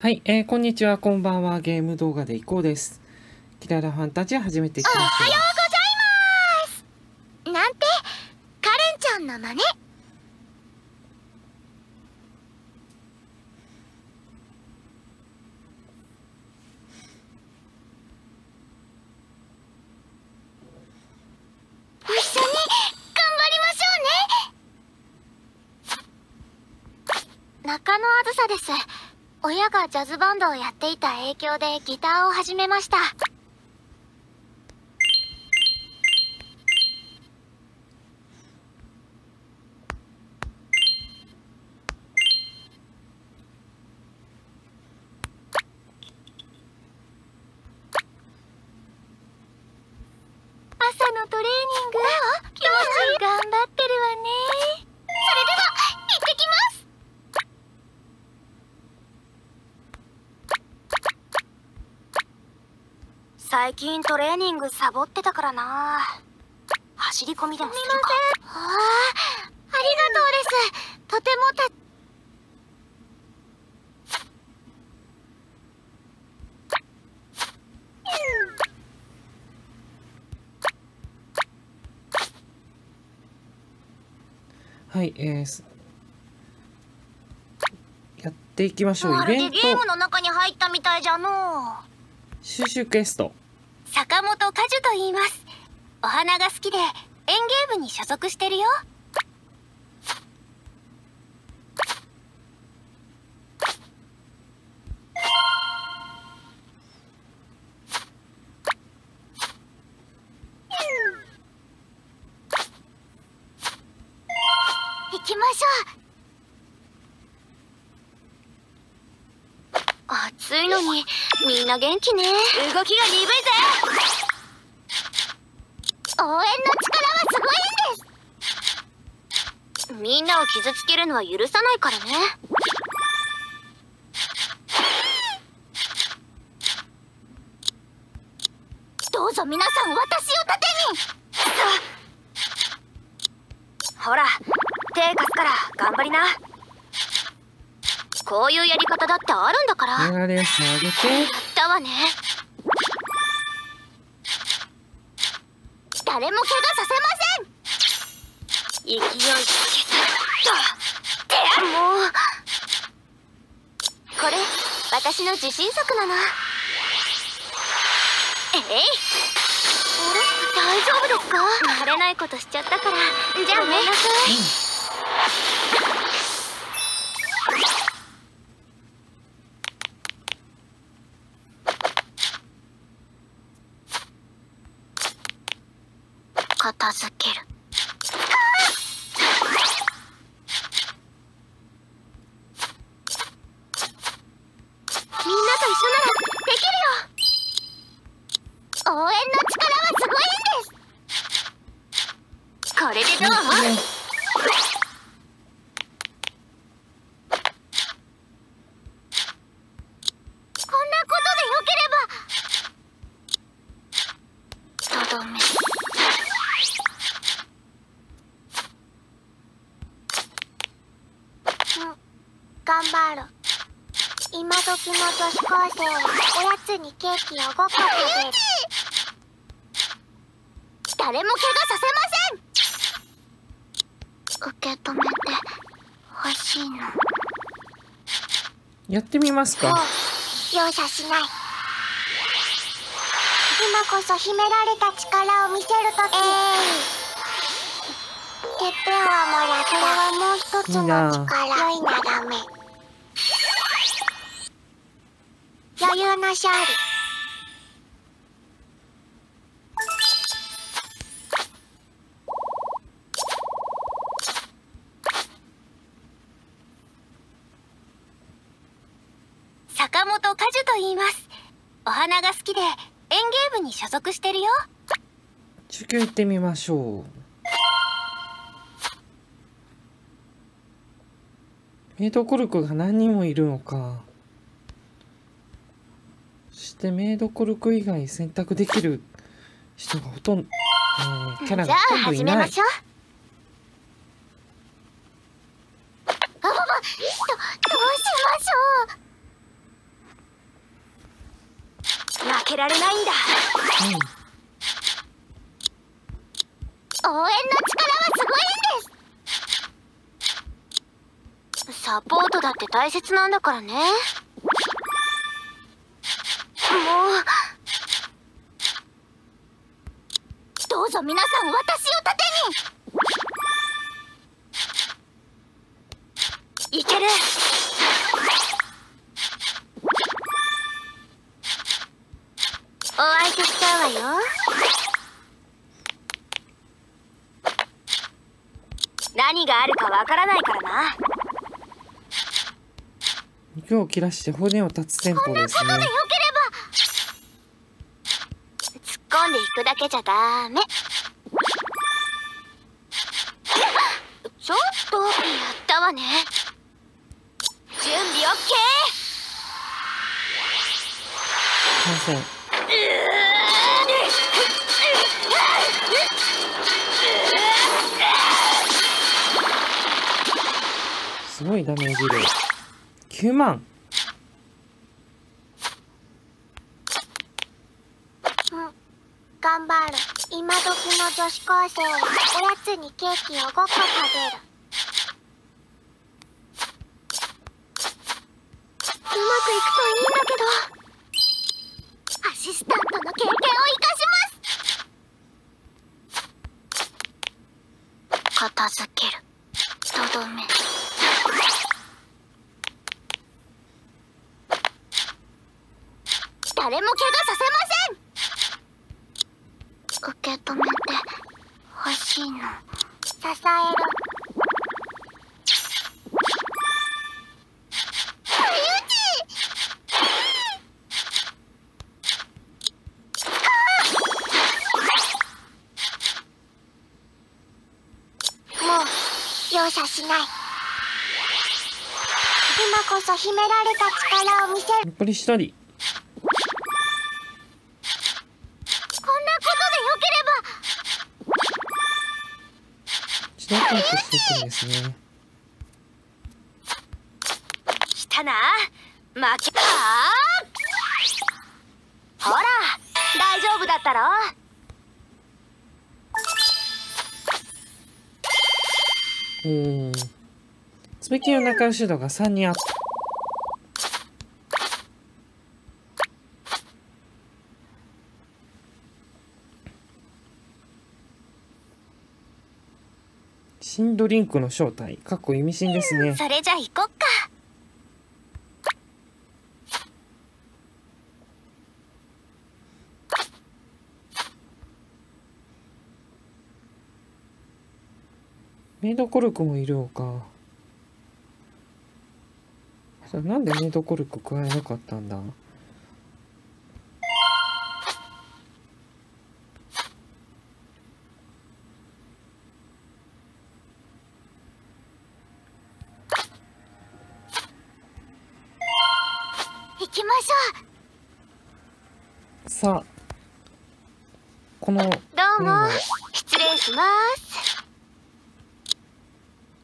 はい、こんにちは、こんばんは。ゲーム動画でいこうです。キララファンタジア始めていきましょう。おはようございます。なんて、カレンちゃんの真似。中野あずさです。親がジャズバンドをやっていた影響でギターを始めました。朝のトレーニング、気持ち頑張ってるわね。最近トレーニングサボってたからな。走り込みでもするか。ああ、ありがとうです。とてもはい、やっていきましょう。イベント。ゲームの中に入ったみたいじゃの。シュシュクエスト。坂本果樹と言います。お花が好きで園芸部に所属してるよ。行きましょう。暑いのにみんな元気ね。動きが鈍いぜ。応援の力はすごいんです。みんなを傷つけるのは許さないからね。どうぞ皆さん、私を盾に。ほら、手貸すから頑張りな。こういうやり方だってあるんだから。流れをつなげてやったわね。誰も怪我させません。勢いつけたっと。もうこれ私の自信作なの。えい、大丈夫ですか？慣れないことしちゃったから。じゃあね、片付ける。みんなと一緒ならできるよ。応援の力はすごいんです。これでどう思う？こんなことでよければ。とどめ。頑張る。今時の女子高生はおやつにケーキを5個食べる。誰も怪我させません。受け止めてほしいの。やってみますか。容赦しない。今こそ秘められた力を見せるとき。てっぺんはもらった。これはもう一つの力。良いなだめ。余裕な勝利。坂本果樹と言います。お花が好きで園芸部に所属してるよ。授業行ってみましょう。メイドコルクが何人もいるのか。そしてメイドコルク以外選択できる人がほとんど、キャラがほとんどいない。じゃあ始めましょう。どうしましょう。けられないんだ。応援の力はすごいんです。サポートだって大切なんだからね。もうどうぞ皆さん、私を盾に。いける。お相手したわよ。何があるかわからないからな。肉を切らして骨を断つ戦法ですね。そんなことでよければ。突っ込んでいくだけじゃダメ。ちょっとやったわね。準備オッケー。完成。すごいダメージ量。9万。頑張る。今時の女子高生はおやつにケーキを5個食べる。秘められた力を見せる。残り1人。こんなことでよければ。自動回復していくんですね。来たな。負けた。ほら、大丈夫だったろ。つべきの仲良し度が3人あった。新ドリンクの正体、かっこ意味深ですね。それじゃ行こっか。メイドコルクもいるのか。なんでメイドコルク加えなかったんだ。さあ、このどうも失礼します。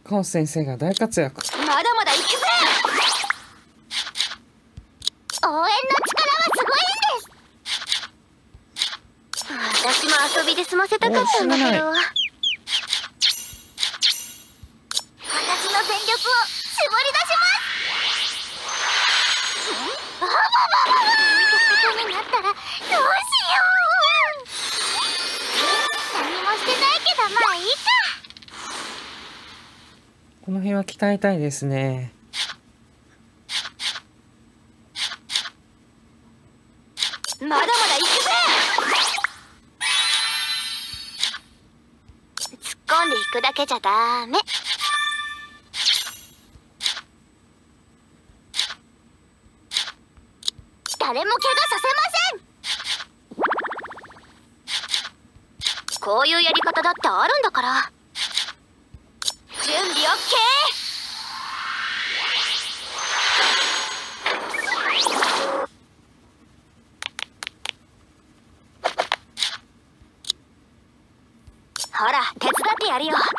カオス先生が大活躍。まだまだ行くぜ。応援の力はすごいんです。私も遊びで済ませたかったんだけど、私の全力を絞り出します。どうしよう。何もしてないけど、まあいいか。この辺は鍛えたいですね。まだまだ行くぜ。突っ込んでいくだけじゃダメ。誰も怪我させません。こういうやり方だってあるんだから。準備オッケー。ほら、手伝ってやるよ。こんなこ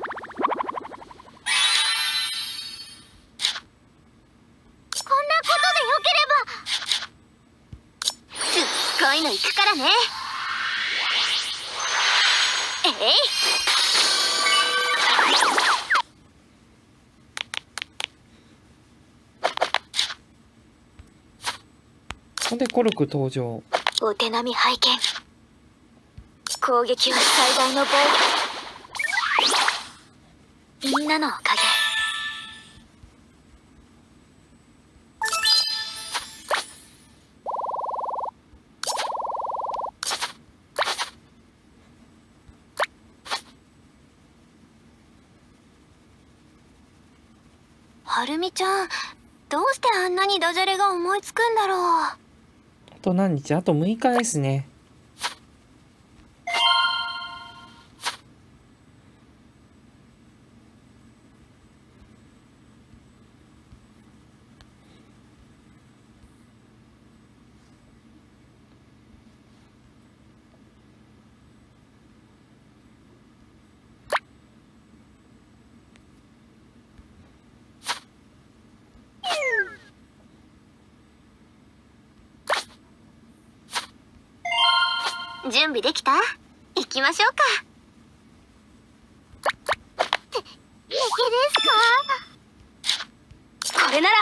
とでよければ。突っ込んいの行くからね。えい。でコルク登場。お手並み拝見。攻撃は最大の防御。みんなのおかげ。はるみちゃん、どうしてあんなにダジャレが思いつくんだろう。あと何日？あと6日ですね。準備できた？行きましょうか。ですか？これなら。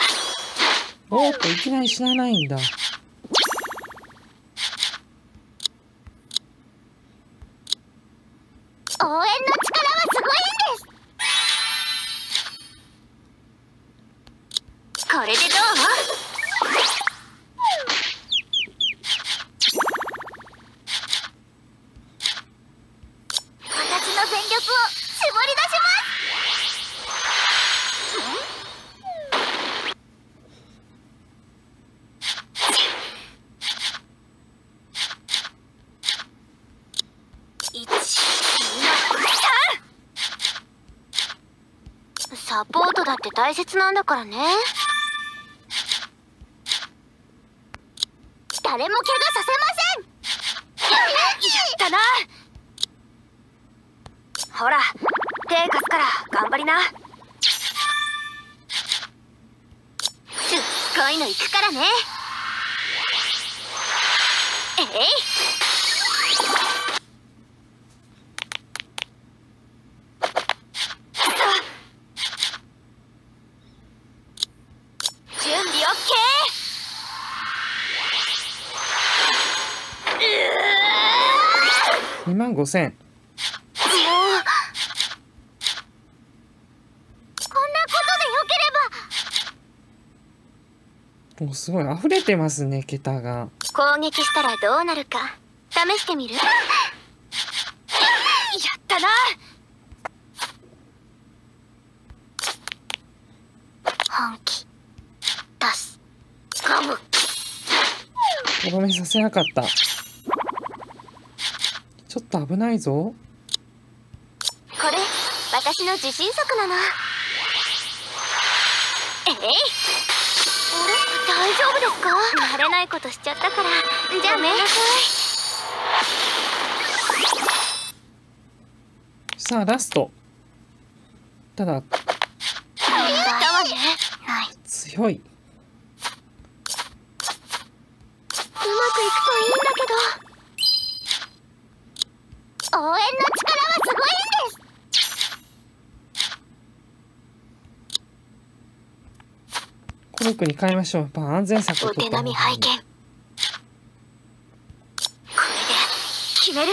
おっと、いきなり死なないんだ。応援の力はすごいんです。これでどう？サポートだって大切なんだからね。誰も怪我させません。やったな。ほら、手貸すから頑張りな。すっごいの行くからね。えい。25000。こんなことでよければ。お、すごい溢れてますね、桁が。攻撃したらどうなるか試してみる？やったな。本気出す。ガム。とどめさせなかった。ちょっと危ないぞ。これ、私の自信作なの。えい。あれ、大丈夫ですか？慣れないことしちゃったから。じゃあめんなさい。さあ、ラスト。ただ。強い。うまくいくといいんだけど。応援の力はすごいんです。コルクに変えましょう。まあ、安全策を取った方がいい。お手並み拝見。これで決める。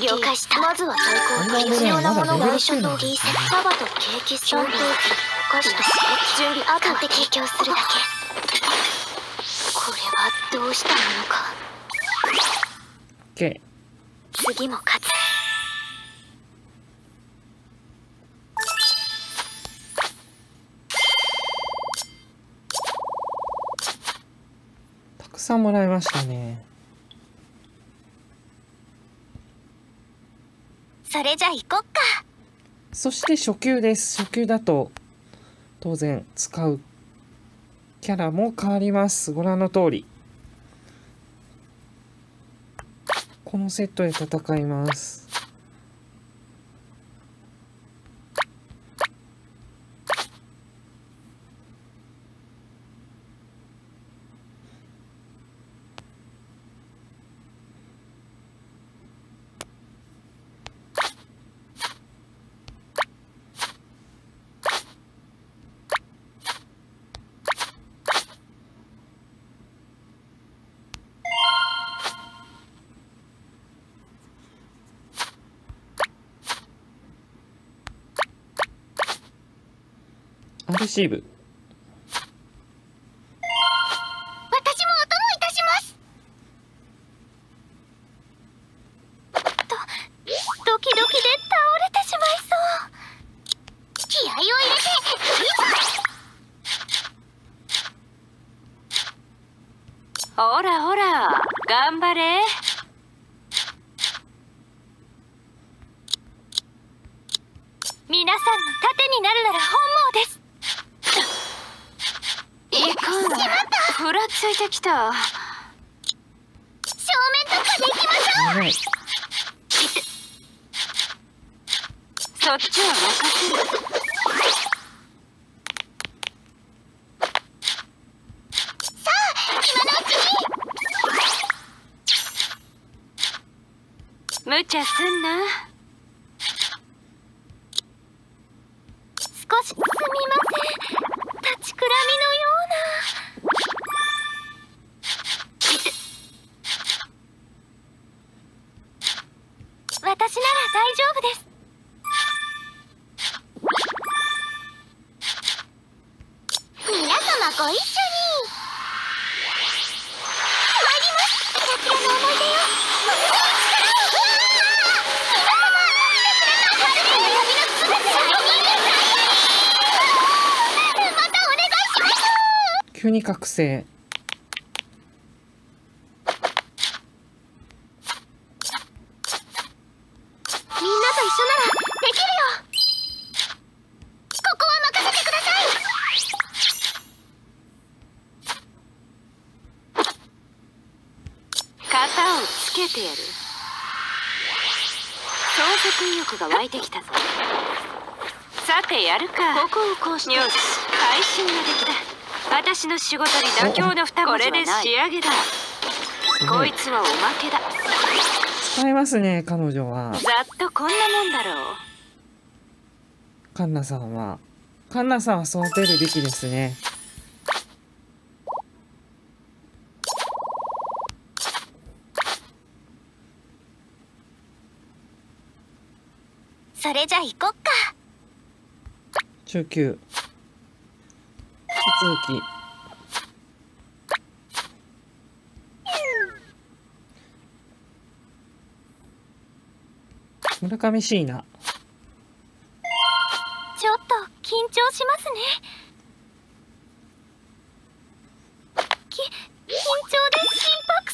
明日の了解した。まずは最高。必要なものが一緒とギーセサバとケーキストンケーキ。お菓子と準備あとで提供するだけ。これはどうしたものか。次も勝つ。たくさんもらいましたね。それじゃ行こっか。そして初級です。初級だと当然使うキャラも変わります。ご覧の通りこのセットで戦います。レシーブ。私もお供いたします。とドキドキで倒れてしまいそう。気合を入れていざ。ほらほら頑張れ。皆さんの盾になるなら本望です。いかん。しまった。ふらついてきた。正面突破でいきましょう。はい、そっちは任せる。さあ今のうちに。無茶すんな。すみません、立ちくらみのような。私なら大丈夫です。皆様ご一緒に。参ります。キラキラの思い出よ。急に覚醒。みんなと一緒ならできるよ。ここは任せてください。型をつけてやる。創作意欲が湧いてきたぞ。さてやるか。ここをこうしてよし、会心の出来だ。私の仕事に妥協の二文字はない。これで仕上げだ。こいつはおまけだ。使えますね彼女は。ざっとこんなもんだろう。カンナさんは育てるべきですね。それじゃ行こっか。中級続き。村上椎名。ちょっと緊張しますね。緊張で心拍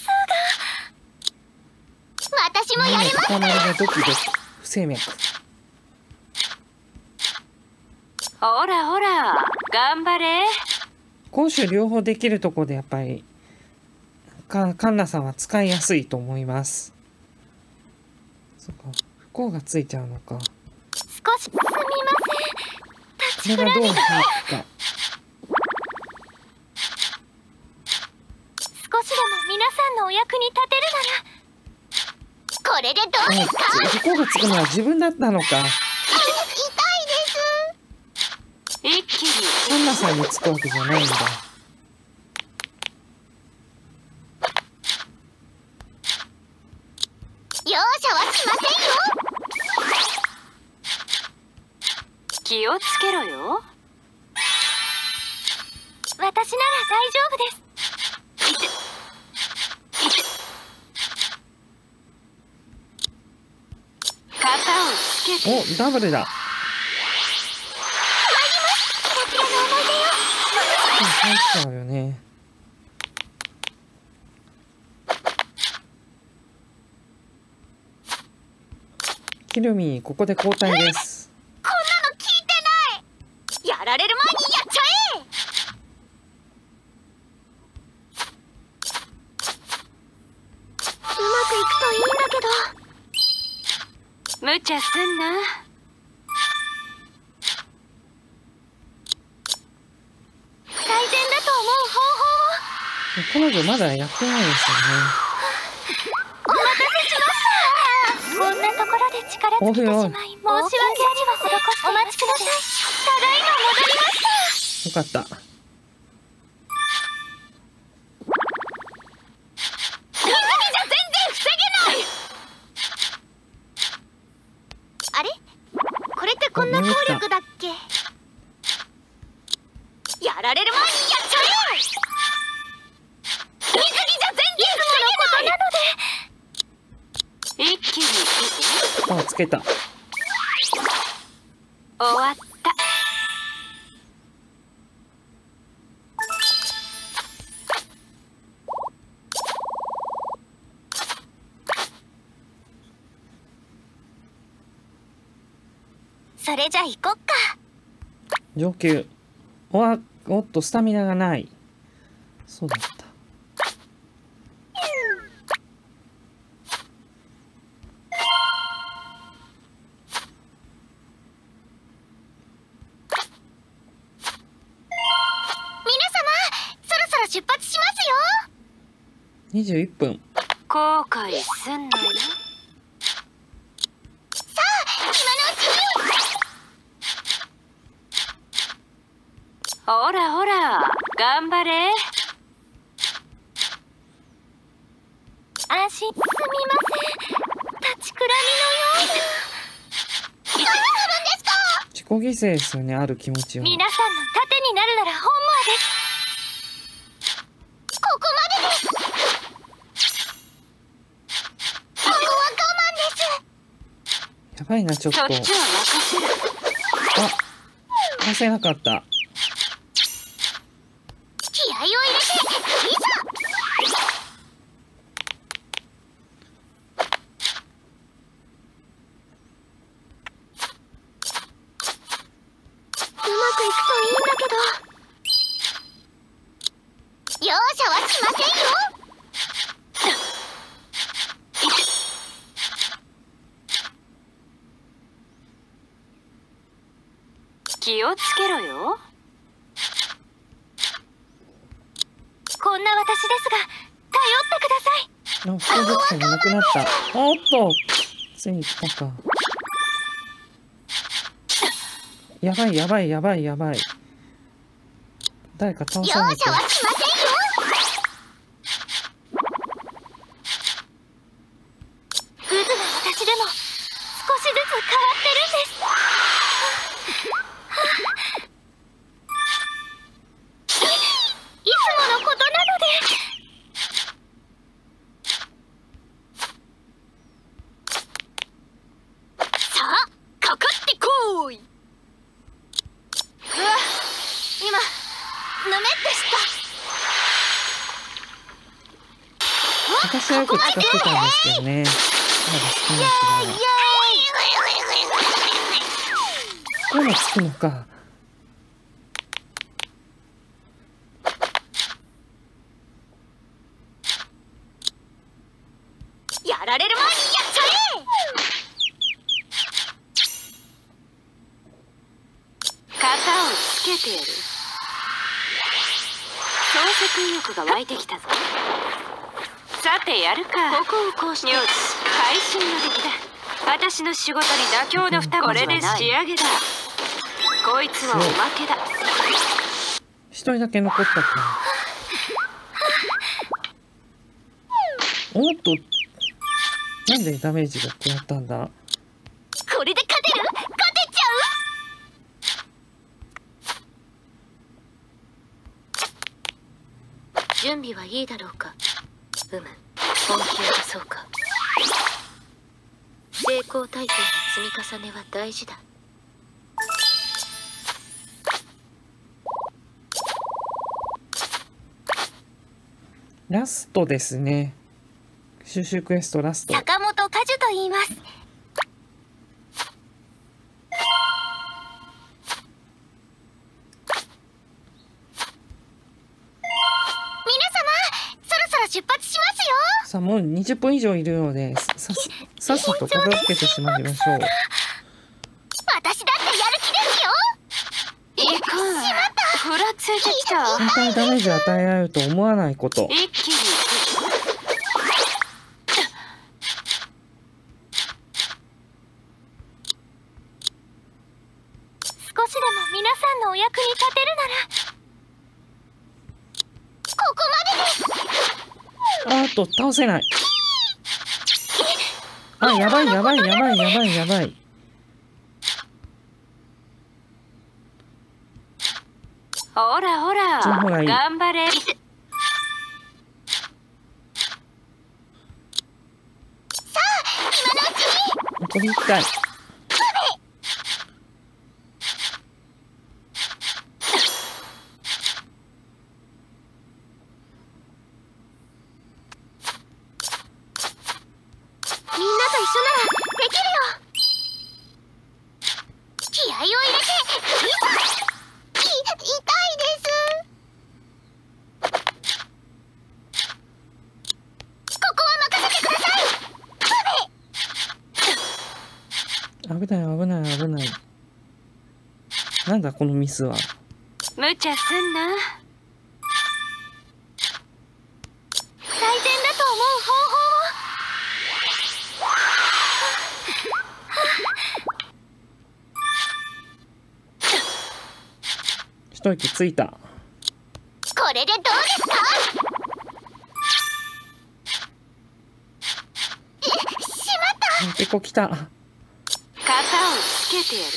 数が。私もやれました。ドキドキ。不整脈。ほらほら頑張れ。攻守両方できるところでやっぱりカンナさんは使いやすいと思います。そっか、不幸がついちゃうのか。少しすみません、立ちくらみが。これがどう入るか。少しでも皆さんのお役に立てるならこれでどうですか。不幸がつくのは自分だったのか。カンナさんにつくわけじゃないんだ。容赦はしませんよ。気をつけろよ。私なら大丈夫です。肩をつけて。お、ダブルだ。入っちゃうよね。キルミここで交代です。こんなの聞いてない。やられる前にやっちゃえ。うまくいくといいんだけど。無茶すんな。彼女まだやってないですよね。お待たせしました。こんなところで力尽きてしまい申し訳ありません。お待ちください。ただいま戻りました。よかった。水着じゃ全然防げない。あれ、これってこんな効力だっけ。つけた。終わった。それじゃ行こっか。上級。おっと、スタミナがない。そうだった。21分。後悔すんなよ。さあ、今のうちに。ほらほら、頑張れ。足、すみません。立ちくらみのような。何するんですか。自己犠牲ですよね、ある気持ちを。皆さんの盾になるなら本望です。やばいな、ちょっと。あ、出せなかった。気合を入れて、いざ。うまくいくといいんだけど。容赦はしませんよ。気をつけろよ。こんな私ですが頼ってください。あ、服属性がなくなった。あ、おっと、ついに来たか。やばいやばいやばいやばい。誰か倒さないと。容赦はしませんよ。グズの私でも少しずつ変わってるんです。私はよく使ってたんですけどね。こういうのつくのか。やられる前にやっちゃえ。型をつけてやる。創作意欲が湧いてきたぞ。さてやるか。ここをこうしてよし、会心の出来だ。私の仕事に妥協の蓋。これで仕上げだ。こいつはおまけだ。一人だけ残ったか。おっと、なんでダメージが食らったんだ。これで勝てる。勝てちゃう。準備はいいだろうか。うむ、本気を出そうか。成功体験の積み重ねは大事だ。ラストですね。収集クエストラスト。坂本果樹と言います。もう20分以上いるので、さっさと片付けてしまいましょう。私だってやる気ですよ。いかん。しまった。ふらついてきた。簡単にダメージを与えられると思わないこと。一気に。少しでも皆さんのお役に立てるなら。ここまでです。あーと、倒せない。あ、やばいやばいやばいやばいやばい。ほらほら、頑張れ。さあ、今のうちに。こに行きたい。危ない危ない危ない。なんだこのミスは。無茶すんな。最善だと思う方法を。一息ついた。これでどうですか？しまった。ペコ来た。つけてやる。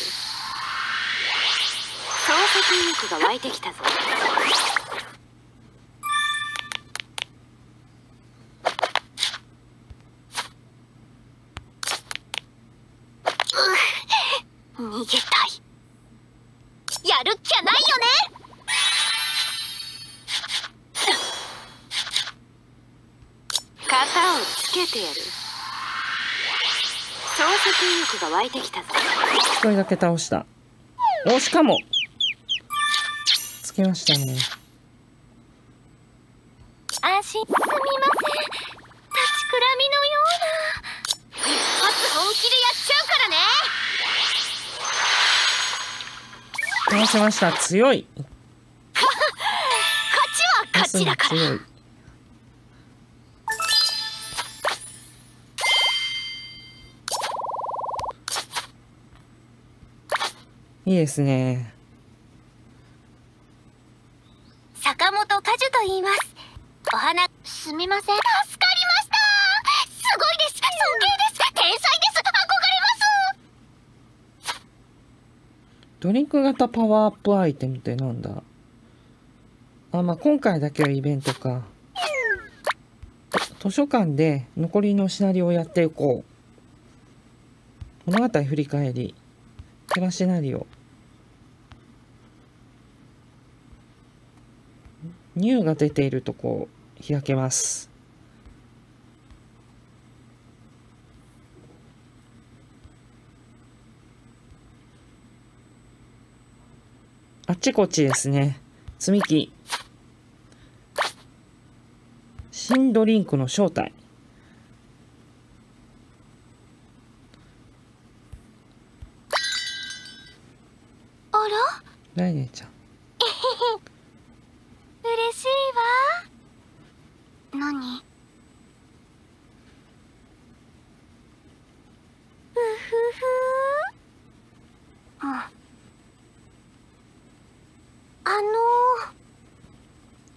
創作意欲が湧いてきたぞ。逃げたい。やるっきゃないよね。型をつけてやる。力が湧いてきたぞ。一人だけ倒した。お、しかもつけましたね。足すみません。立ちくらみのような。一発本気でやっちゃうからね。倒しました。強い。勝ちは勝ちだから。いいですね。坂本果樹と言います。お花、すみません。助かりました。すごいです。尊敬です。天才です。憧れます。ドリンク型パワーアップアイテムってなんだ。あ、まあ、今回だけはイベントか。図書館で残りのシナリオをやっていこう。物語振り返り。テラシナリオ。ニューが出ているとこう開けます。あっちこっちですね。積み木。新ドリンクの正体。あら？ライネちゃん。嬉しいわ。何？うふふ。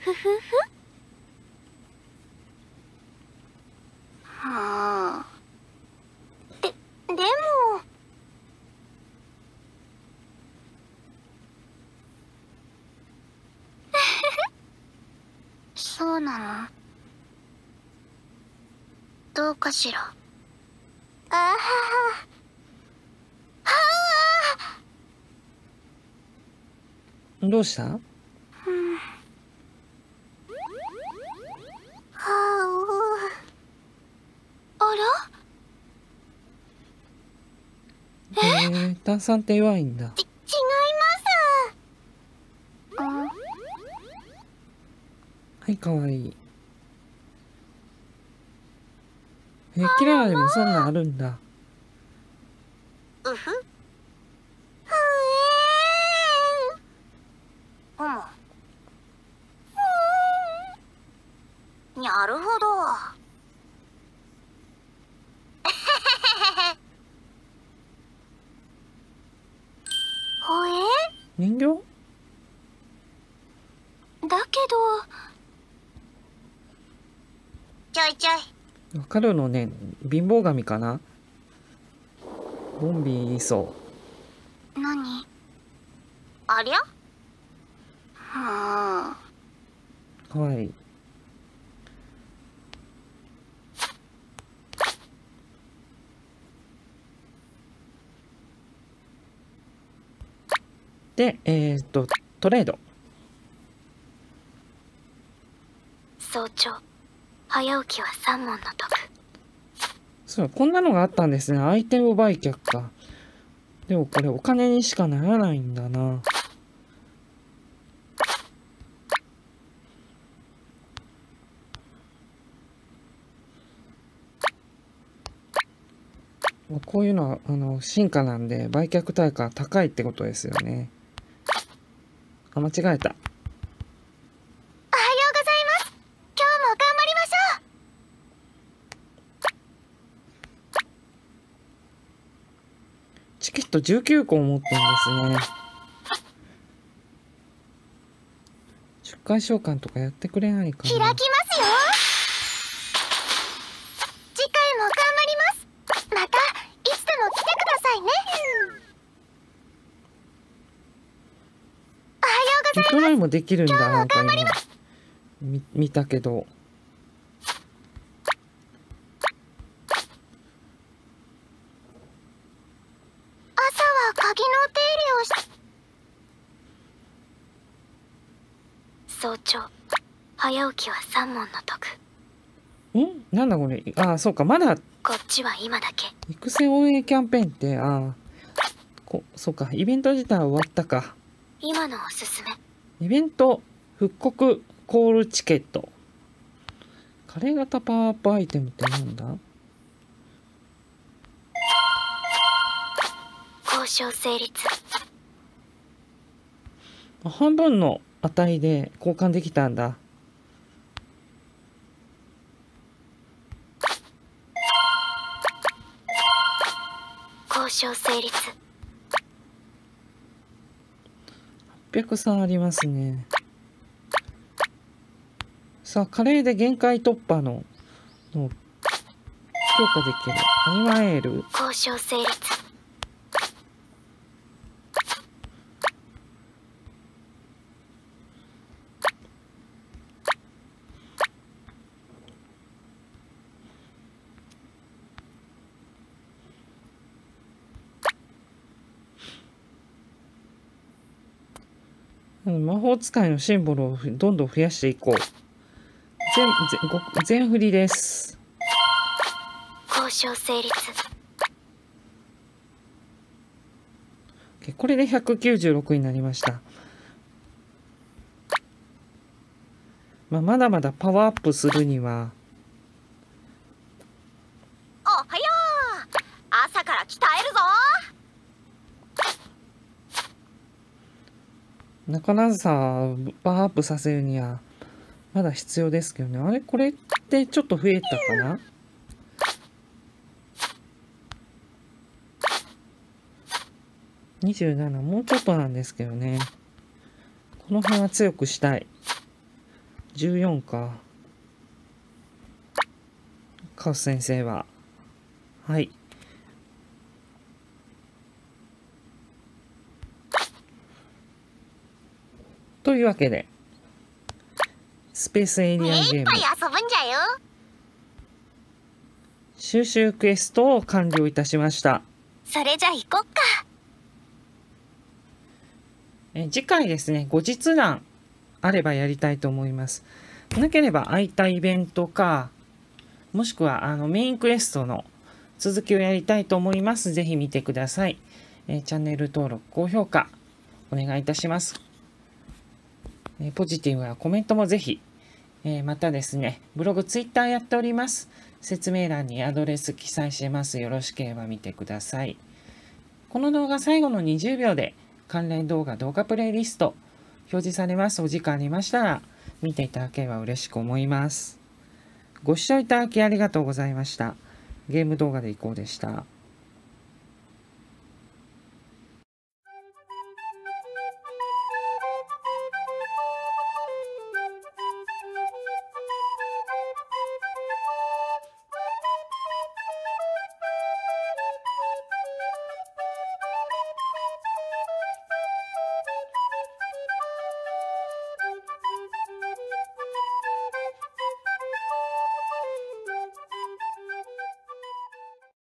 ふふふ。はあ。でも。そうなの？どうかしら。あはは。どうした？はあ。あら？炭酸って弱いんだ。かわいい。キララでもそんなんあるんだ。うふ。なるほど。ほえ。人形？だけど。わかるのね。貧乏神かな。ボンビーいそう。何ありゃ。はあ、かわいい。で、トレード。早朝早起きは3問の得。そう、こんなのがあったんですね。相手を売却か。でもこれお金にしかならないんだな。こういうのは進化なんで売却対価高いってことですよね。あ、間違えた。おはようございます。今日も頑張りましょう。チケット19個を持ってるんですね。出荷召喚とかやってくれないかな。開きますよ。トライもできるんだ。なんか今見たけど、朝は鍵の手入れをし、早朝早起きは3問の得。ん？なんだこれ。ああ、そうか、まだこっちは今だけ育成応援キャンペーンって。ああ、そうか、イベント自体は終わったか。今のおすすめイベント、復刻コールチケット。カレー型パワーアップアイテムってなんだ。交渉成立。半分の値で交換できたんだ。交渉成立。803ありますね。さあ、カレーで限界突破の強化できるアニマエール。交渉成立。魔法使いのシンボルをどんどん増やしていこう。全振りです。交渉成立。これで196になりました。まだまだパワーアップするには。おはよう、朝から鍛えるぞ。仲間さんパワーアップさせるにはまだ必要ですけどね。あれ、これってちょっと増えたかな。27、もうちょっとなんですけどね。この辺は強くしたい。14か。カオス先生は。はい。というわけで、スペースエイリアンゲーム収集クエストを完了いたしました。それじゃ行こっか。次回ですね、後日談あればやりたいと思います。なければ空いたイベントか、もしくはメインクエストの続きをやりたいと思います。是非見てください。チャンネル登録、高評価お願いいたします。ポジティブやコメントもぜひ。またですね、ブログ、ツイッターやっております。説明欄にアドレス記載してます。よろしければ見てください。この動画最後の20秒で関連動画、動画プレイリスト表示されます。お時間ありましたら見ていただければ嬉しく思います。ご視聴いただきありがとうございました。ゲーム動画でいこうでした。